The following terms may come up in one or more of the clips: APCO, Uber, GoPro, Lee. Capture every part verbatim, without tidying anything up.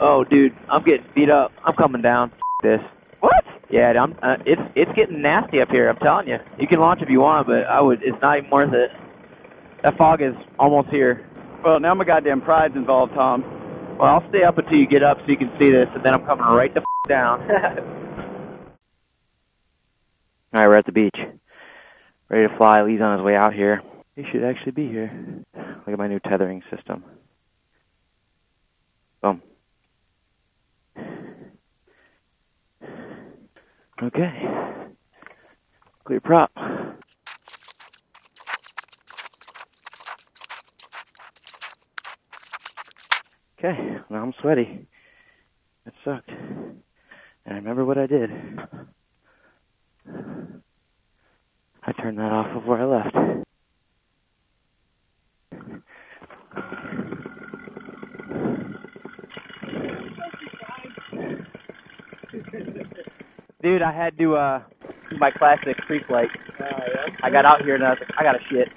Oh, dude, I'm getting beat up. I'm coming down. This. What? Yeah, I'm, uh, it's it's getting nasty up here. I'm telling you. You can launch if you want, but I would. It's not even worth it. That fog is almost here. Well, now my goddamn pride's involved, Tom. Well, I'll stay up until you get up so you can see this, and then I'm coming right the f down. All right, we're at the beach, ready to fly. Lee's on his way out here. He should actually be here. Look at my new tethering system. Boom. Okay. Clear prop. Okay, now I'm sweaty. It sucked. And I remember what I did. I turned that off before I left. Dude, I had to uh, do my classic pre-flight. Oh, yeah? I got out here and I was like, I gotta shit.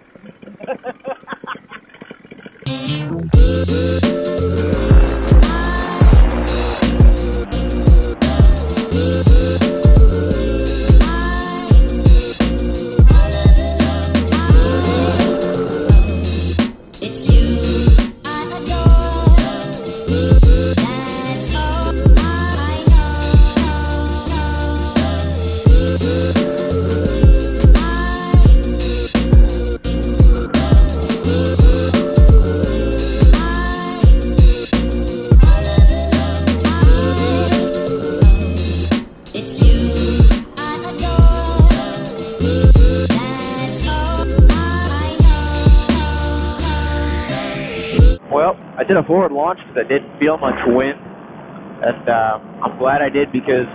I did a forward launch because I didn't feel much wind, and uh, I'm glad I did because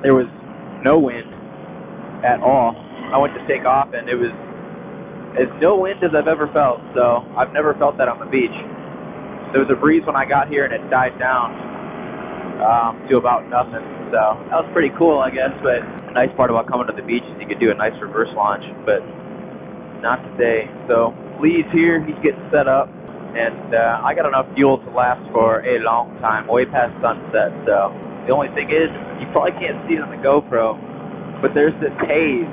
there was no wind at all. I went to take off, and it was as no wind as I've ever felt, so I've never felt that on the beach. There was a breeze when I got here, and it died down um, to about nothing, so that was pretty cool, I guess, but the nice part about coming to the beach is you could do a nice reverse launch, but not today. So Lee's here, he's getting set up. And uh, I got enough fuel to last for a long time, way past sunset. So the only thing is, you probably can't see it on the GoPro, but there's this haze,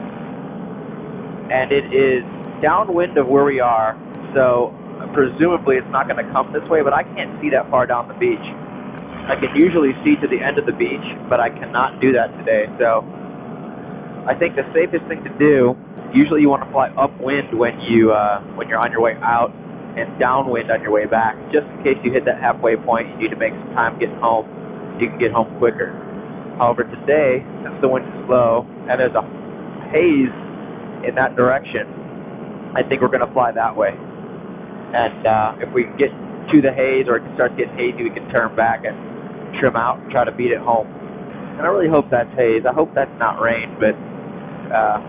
and it is downwind of where we are. So presumably it's not going to come this way, but I can't see that far down the beach. I can usually see to the end of the beach, but I cannot do that today. So I think the safest thing to do, usually you want to fly upwind when you uh, when you're on your way out, and downwind on your way back, just in case you hit that halfway point. You need to make some time getting home. You can get home quicker. However, today, since the wind is low and there's a haze in that direction, I think we're going to fly that way. And uh, if we can get to the haze, or it starts getting hazy, we can turn back and trim out and try to beat it home. And I really hope that's haze. I hope that's not rain, but uh,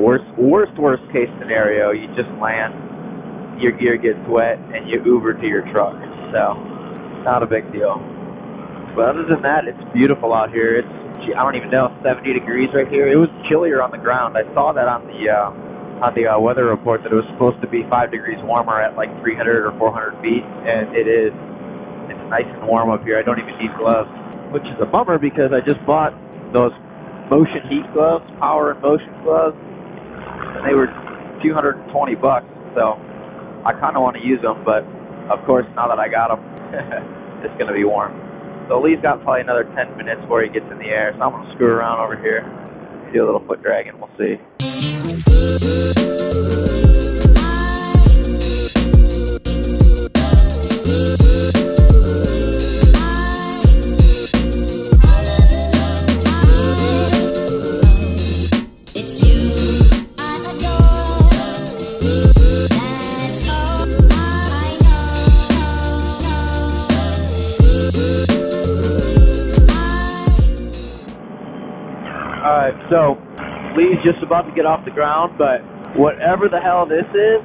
worst, worst, worst case scenario, you just land, your gear gets wet, and you Uber to your truck. So, not a big deal. But other than that, it's beautiful out here. It's, I don't even know, seventy degrees right here. It was chillier on the ground. I saw that on the uh, on the uh, weather report, that it was supposed to be five degrees warmer at like three hundred or four hundred feet, and it is. It's nice and warm up here. I don't even need gloves, which is a bummer because I just bought those motion heat gloves, power and motion gloves, and they were two hundred twenty bucks. So I kind of want to use them, but of course, now that I got them, it's going to be warm. So Lee's got probably another ten minutes before he gets in the air, so I'm going to screw around over here, do a little foot drag, and we'll see. So, Lee's just about to get off the ground, but whatever the hell this is,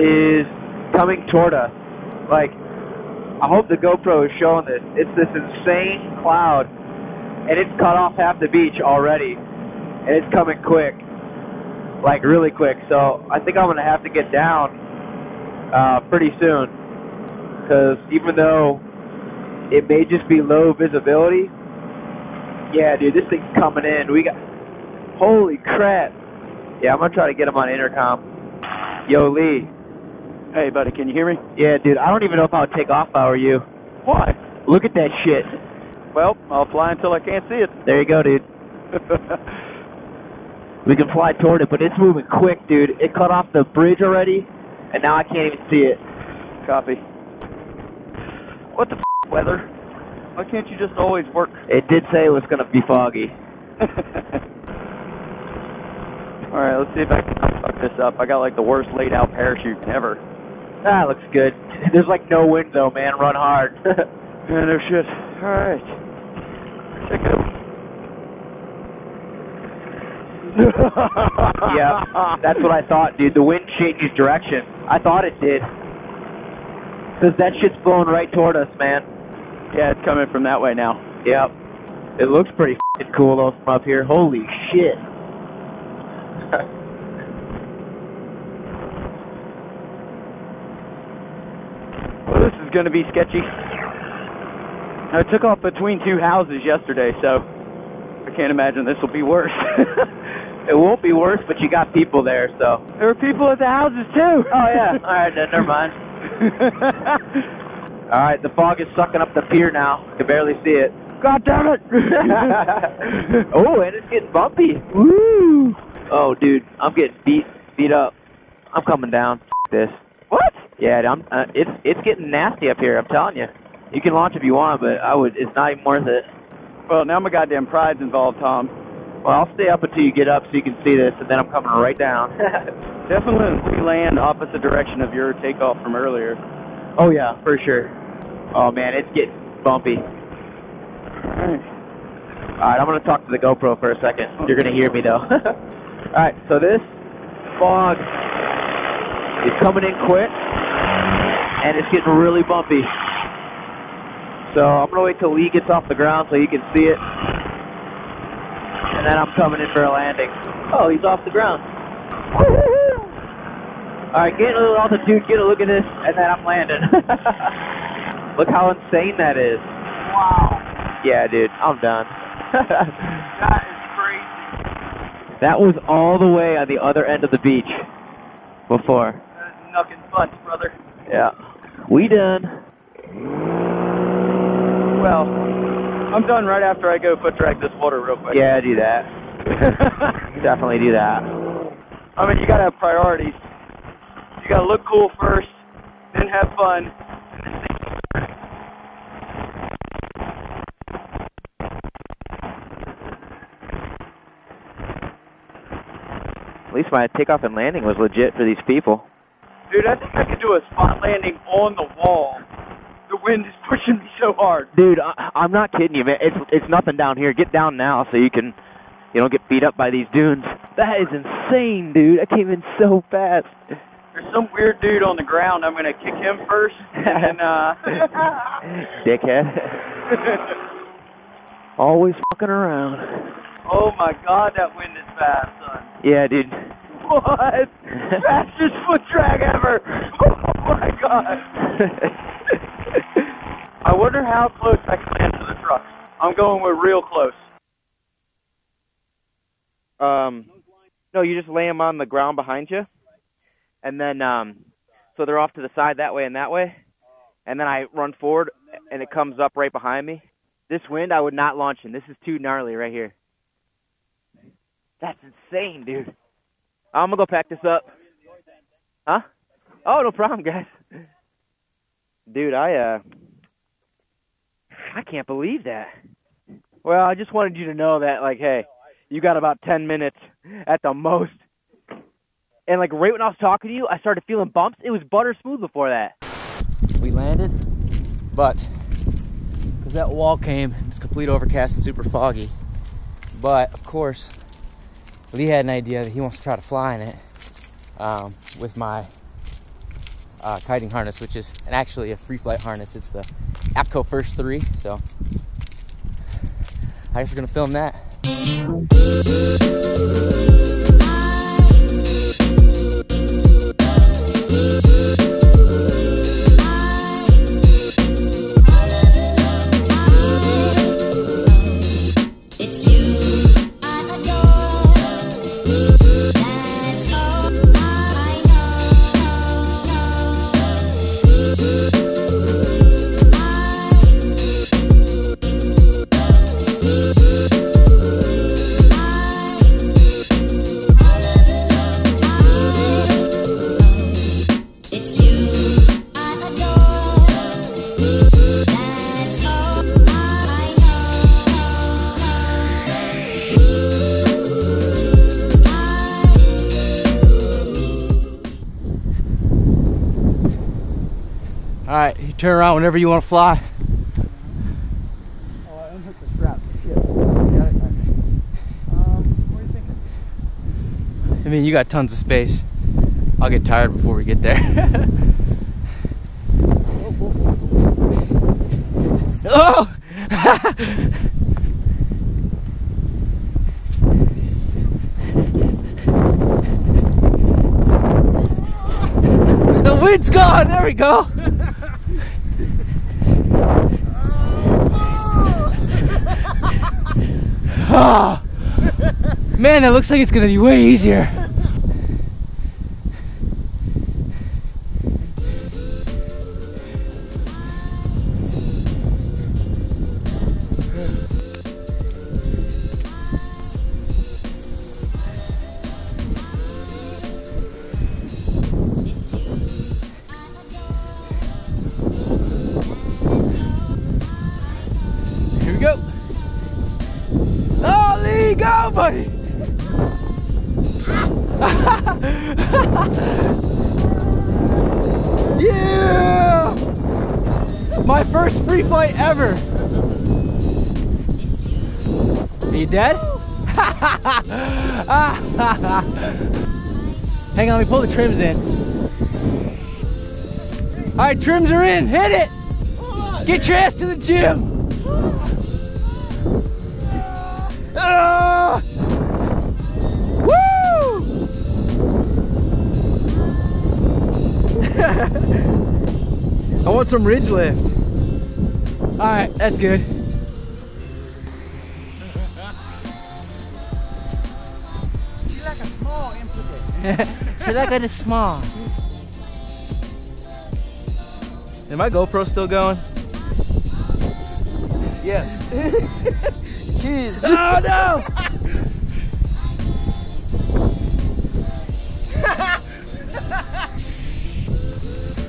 is coming toward us. Like, I hope the GoPro is showing this. It's this insane cloud, and it's cut off half the beach already, and it's coming quick, like really quick. So, I think I'm going to have to get down uh, pretty soon. because even though it may just be low visibility, yeah, dude, this thing's coming in. We got, holy crap. Yeah, I'm going to try to get him on intercom. Yo, Lee. Hey, buddy, can you hear me? Yeah, dude, I don't even know if I'll take off if I were you. Why? Look at that shit. Well, I'll fly until I can't see it. There you go, dude. We can fly toward it, but it's moving quick, dude. It cut off the bridge already, and now I can't even see it. Copy. What the f***, weather? Why can't you just always work? It did say it was going to be foggy. All right, let's see if I can fuck this up. I got, like, the worst laid-out parachute ever. Ah, looks good. There's, like, no wind, though, man. Run hard. Yeah, no shit. All right. Check it out. Yeah, that's what I thought, dude. The wind changes direction. I thought it did. Because that shit's blowing right toward us, man. Yeah, it's coming from that way now. Yep. It looks pretty f***ing cool, though, from up here. Holy shit. Well, this is going to be sketchy. I took off between two houses yesterday, so I can't imagine this will be worse. It won't be worse, but you got people there, so. There were people at the houses, too. Oh, yeah. All right, then, never mind. All right, the fog is sucking up the pier now. I can barely see it. God damn it. Oh, and it's getting bumpy. Woo. Oh, dude, I'm getting beat beat up. I'm coming down. F this. What? Yeah, I'm, uh, it's, it's getting nasty up here, I'm telling you. You can launch if you want, but I would. It's not even worth it. Well, now my goddamn pride's involved, Tom. Well, I'll stay up until you get up so you can see this, and then I'm coming right down. Definitely we land opposite direction of your takeoff from earlier. Oh, yeah, for sure. Oh, man, it's getting bumpy. All right. All right, I'm going to talk to the GoPro for a second. Okay. You're going to hear me, though. All right, so this fog is coming in quick, and it's getting really bumpy. So I'm going to wait till Lee gets off the ground so you can see it. And then I'm coming in for a landing. Oh, he's off the ground. Alright, get a little altitude, get a look at this, and then I'm landing. Look how insane that is. Wow. Yeah, dude, I'm done. That is crazy. That was all the way on the other end of the beach before. That is nothing fun, brother. Yeah. We done. Well, I'm done right after I go foot drag this water real quick. Yeah, do that. Definitely do that. I mean, you gotta have priorities. You gotta look cool first, then have fun. At least my takeoff and landing was legit for these people. Dude, I think I could do a spot landing on the wall. The wind is pushing me so hard. Dude, I, I'm not kidding you, man. It's it's nothing down here. Get down now so you can, you don't get beat up by these dunes. That is insane, dude. I came in so fast. There's some weird dude on the ground. I'm going to kick him first. And, uh... Dickhead. Always fucking around. Oh, my God, that wind is fast, son. Yeah, dude. What? Fastest foot drag ever. Oh, my God. I wonder how close I can land to the truck. I'm going with real close. Um, no, you just lay them on the ground behind you. And then, um, so they're off to the side that way and that way. And then I run forward, and it comes up right behind me. This wind, I would not launch in. This is too gnarly right here. That's insane, dude. I'm going to go pack this up. Huh? Oh, no problem, guys. Dude, I, uh, I can't believe that. Well, I just wanted you to know that, like, hey, you got about ten minutes at the most. And, like, right when I was talking to you, I started feeling bumps. It was butter smooth before that. We landed, but, because that wall came, it's complete overcast and super foggy. But, of course, Lee had an idea that he wants to try to fly in it um, with my... Uh, kiting harness, which is and actually a free flight harness. It's the A P C O First Three, so I guess we're gonna film that. turn around whenever you want to fly. Oh, I unhooked the strap. Shit. Got it. Um, what are you thinking? I mean, you got tons of space. I'll get tired before we get there. Oh! The wind's gone! There we go! Oh. Man, it looks like it's gonna be way easier. Go, buddy! Yeah! My first free flight ever! Are you dead? Hang on, let me pull the trims in. Alright, trims are in! Hit it! Get your ass to the gym! Uh, woo! I want some ridge lift. All right, that's good. She like a small implement. She like a small. Is my GoPro still going? Yes. Jeez. Oh no!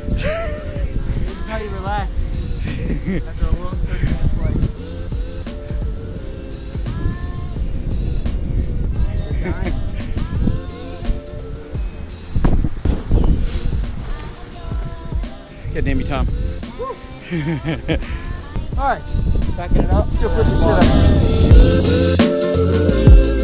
Just how you relax after a long flight. Yeah, name me Tom. All right. Backing it up. Still pushing shit up.